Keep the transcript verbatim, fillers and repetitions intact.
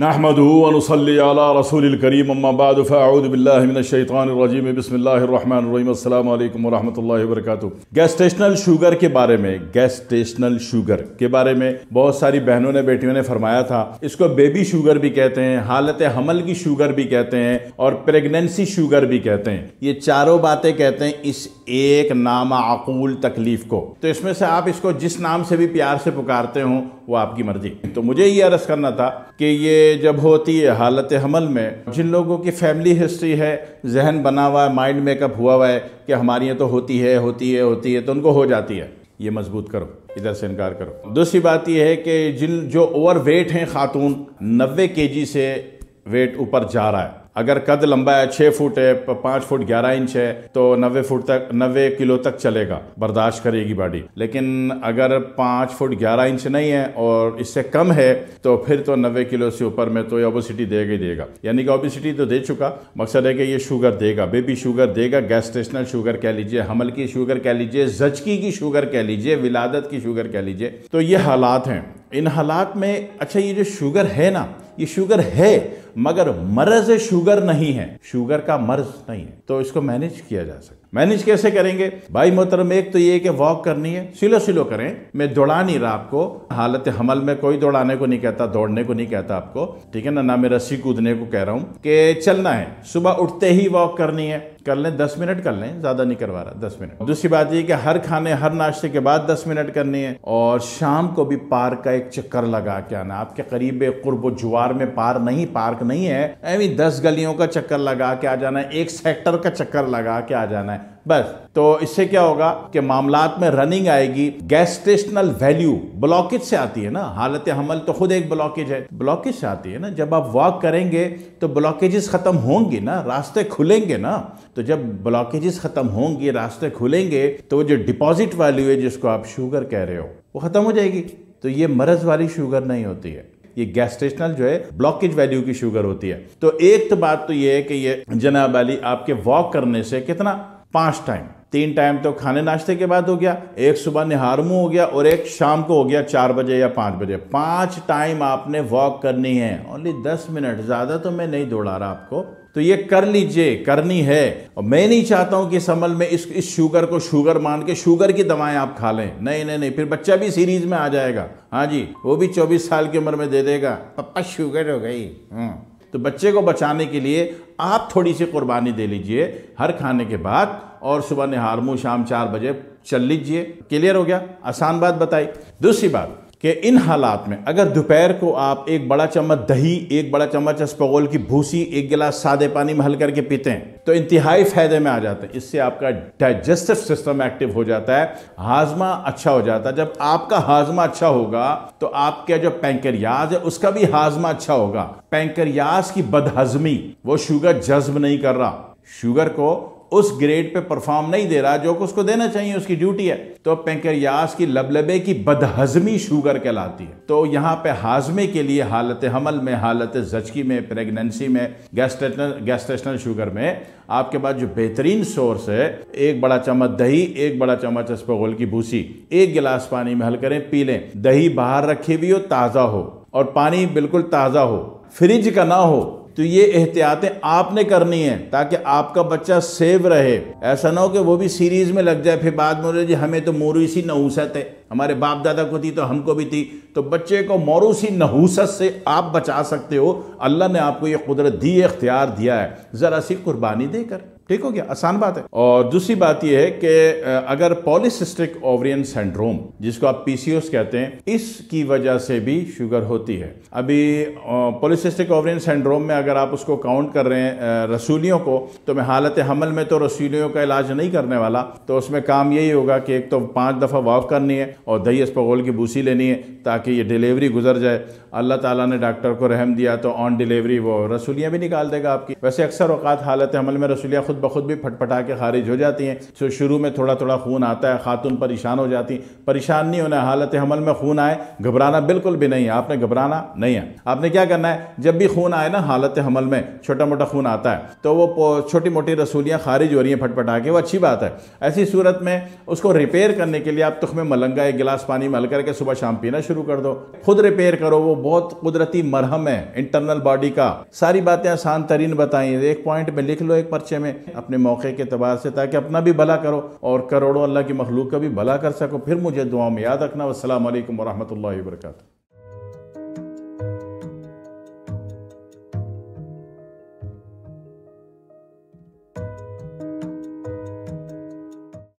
नहमदुहु व नुसल्ली अला रसूलिल करीम अम्मा बाद फअऊज़ु बिल्लाहि मिनश शैतानिर रजीम बिस्मिल्लाहिर रहमानिर रहीम अस्सलामु अलैकुम व रहमतुल्लाहि व बरकातुहू। गैस्टेशनल शुगर के बारे में गैस्टेशनल शुगर के बारे में बहुत सारी बहनों ने बेटियों ने फरमाया था। इसको बेबी शुगर भी कहते हैं, हालत हमल की शुगर भी कहते हैं और प्रेगनेंसी शुगर भी कहते हैं। ये चारों बातें कहते हैं इस एक नामाकूल तकलीफ को। तो इसमें से आप इसको जिस नाम से भी प्यार से पुकारते हो वो आपकी मर्जी। तो मुझे ये अर्ज करना था कि ये जब होती है हालत हमल में, जिन लोगों की फैमिली हिस्ट्री है, जहन बना हुआ है, माइंड मेकअप हुआ हुआ है कि हमारी ये तो होती है होती है होती है, तो उनको हो जाती है। ये मजबूत करो, इधर से इनकार करो। दूसरी बात यह है कि जिन जो ओवर वेट हैं खातून, नब्बे के जी से वेट ऊपर जा रहा है, अगर कद लंबा है, छः फुट है, पाँच फुट ग्यारह इंच है, तो नब्बे फुट तक नब्बे किलो तक चलेगा, बर्दाश्त करेगी बॉडी। लेकिन अगर पाँच फुट ग्यारह इंच नहीं है और इससे कम है तो फिर तो नब्बे किलो से ऊपर में तो ओबेसिटी देगा ही देगा। यानी कि ओबेसिटी तो दे चुका, मकसद है कि ये शुगर देगा, बेबी शुगर देगा, गैस्टेशनल शुगर कह लीजिए, हमल की शुगर कह लीजिए, जचकी की शुगर कह लीजिए, विलादत की शुगर कह लीजिए। तो ये हालात हैं। इन हालात में अच्छा, ये जो शुगर है ना, ये शुगर है मगर मर्ज शुगर नहीं है, शुगर का मर्ज नहीं है, तो इसको मैनेज किया जा सकता है। मैनेज कैसे करेंगे भाई मोहतरम? एक तो ये कि वॉक करनी है, सिलो सिलो करें। मैं दौड़ा नहीं रहा आपको, हालत हमल में कोई दौड़ाने को नहीं कहता, दौड़ने को नहीं कहता आपको, ठीक है ना, ना मैं रस्सी कूदने को कह रहा हूँ कि चलना है। सुबह उठते ही वॉक करनी है, कर लें, दस मिनट कर लें, ज्यादा नहीं करवा रहा, दस मिनट। दूसरी बात ये कि हर खाने हर नाश्ते के बाद दस मिनट करनी है और शाम को भी पार्क का एक चक्कर लगा के आना। आपके करीब कुर्ब जुवार में पार नहीं पार्क नहीं है, ऐवी दस गलियों का चक्कर लगा के आ जाना है, एक सेक्टर का चक्कर लगा के आ जाना है बस। तो इससे क्या होगा कि मामलात में रनिंग आएगी। गैस्टेशनल वैल्यू ब्लॉकेज से आती है ना, हालत हमल तो खुद एक ब्लॉकेज है, ब्लॉकेज से आती है ना। जब आप वॉक करेंगे तो ब्लॉकेजेस खत्म होंगे ना, रास्ते खुलेंगे ना। तो जब ब्लॉकेजेस खत्म होंगे, रास्ते खुलेंगे, तो जो डिपॉजिट वैल्यू है जिसको आप शुगर कह रहे हो वो खत्म हो जाएगी। तो ये मर्ज वाली शुगर नहीं होती है, ये गैस्टेशनल जो है ब्लॉकेज वैल्यू की शुगर होती है। तो एक तो बात तो ये है कि ये जनाब वाली आपके वॉक करने से कितना, पांच टाइम, तीन टाइम तो खाने नाश्ते के बाद हो गया, एक सुबह निहारमू हो गया और एक शाम को हो गया चार बजे या पाँच बजे। पांच टाइम आपने वॉक करनी है, ओनली दस मिनट, ज़्यादा तो मैं नहीं दौड़ा रहा आपको। तो ये कर लीजिए, करनी है। और मैं नहीं चाहता हूँ कि इस अमल में इस इस शुगर को शुगर मान के शुगर की दवाएं आप खा लें, नहीं नहीं नहीं, फिर बच्चा भी सीरीज में आ जाएगा। हाँ जी, वो भी चौबीस साल की उम्र में दे देगा, पप्पा शुगर हो गई। तो बच्चे को बचाने के लिए आप थोड़ी सी कुर्बानी दे लीजिए, हर खाने के बाद और सुबह निहार मुँह शाम चार बजे चल लीजिए। क्लियर हो गया, आसान बात बताई। दूसरी बात कि इन हालात में अगर दोपहर को आप एक बड़ा चम्मच दही, एक बड़ा चम्मच इसबगोल की भूसी, एक गिलास सादे पानी में हल करके पीते हैं तो इंतहाई फायदे में आ जाते हैं। इससे आपका डाइजेस्टिव सिस्टम एक्टिव हो जाता है, हाजमा अच्छा हो जाता है। जब आपका हाजमा अच्छा होगा तो आपका जो पैंक्रियाज है उसका भी हाजमा अच्छा होगा। पैंक्रियाज की बदहजमी, वो शुगर जज्ब नहीं कर रहा, शुगर को उस ग्रेड पे परफॉर्म नहीं दे रहा जो कि उसको देना चाहिए, उसकी ड्यूटी है। तो पैंक्रियाज की लबलबे की बदहजमी शुगर कहलाती है। तो यहाँ पे हाजमे के लिए हालत हमल में, हालत जचकी में, प्रेगनेंसी में, गैस्टेशनल गैस्टेशनल शुगर में आपके पास जो बेहतरीन सोर्स है, एक बड़ा चम्मच दही, एक बड़ा चम्मच इसबगोल की भूसी, एक गिलास पानी में हल करें, पी लें। दही बाहर रखी हुई हो, ताज़ा हो, और पानी बिल्कुल ताज़ा हो, फ्रिज का ना हो। तो ये एहतियातें आपने करनी है ताकि आपका बच्चा सेव रहे, ऐसा ना हो कि वो भी सीरीज में लग जाए, फिर बाद में जी हमें तो मोरूसी नहूसत है, हमारे बाप दादा को थी तो हमको भी थी। तो बच्चे को मोरूसी नहूसत से आप बचा सकते हो, अल्लाह ने आपको ये कुदरत दी है, इख्तियार दिया है, ज़रा सी कुर्बानी देकर। ठीक हो गया, आसान बात है। और दूसरी बात यह है कि अगर पॉलिसिस्टिक ओवरियन सिंड्रोम जिसको आप पीसीओएस कहते हैं, इसकी वजह से भी शुगर होती है। अभी पॉलिसिस्टिक ओवरियन सिंड्रोम में अगर आप उसको काउंट कर रहे हैं रसूलियों को, तो मैं हालत हमल में तो रसूलियों का इलाज नहीं करने वाला। तो उसमें काम यही होगा कि एक तो पाँच दफ़ा वॉक करनी है और दही इसबगोल की भूसी लेनी है ताकि ये डिलीवरी गुजर जाए। अल्लाह ताला ने डॉक्टर को रहम दिया तो ऑन डिलीवरी वो रसूलियाँ भी निकाल देगा आपकी। वैसे अक्सर औकात हालत हमल में रसूलियाँ खुद खुद ब खुद भी फटफटा के खारिज हो जाती हैं। तो शुरू में थोड़ा थोड़ा खून आता है, खातून परेशान हो जाती हैं। परेशान नहीं होना, हालत हमल में खून आए घबराना बिल्कुल भी नहीं है, आपने घबराना नहीं है। आपने क्या करना है, जब भी खून आए ना हालत हमल में छोटा मोटा खून आता है तो वो छोटी मोटी रसूलियाँ खारिज हो रही हैं फटफटा के, वो अच्छी बात है। ऐसी सूरत में उसको रिपेयर करने के लिए आप तुख्मे मलंगा एक गिलास पानी में हल करके सुबह शाम पीना शुरू कर दो, खुद रिपेयर करो। वो बहुत कुदरती मरहम है इंटरनल बॉडी का। सारी बातें आसान तरीन बताई, एक पॉइंट में लिख लो एक पर्चे में अपने मौके के तबार से, ताकि अपना भी भला करो और करोड़ों अल्लाह की मखलूक का भी भला कर सको। फिर मुझे दुआ में याद रखना। वस्सलाम अलैकुम वरहमतुल्लाहि वबरकातुहू।